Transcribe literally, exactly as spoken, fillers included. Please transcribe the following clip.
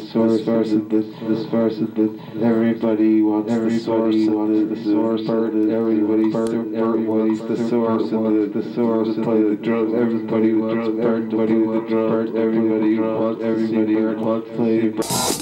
the source of this, this verse of this. Everybody wants the source of this, source of this. Everybody's the source of the source. Play the drums. Everybody wants the drums. Everybody wants the drums. Everybody wants everybody wants play.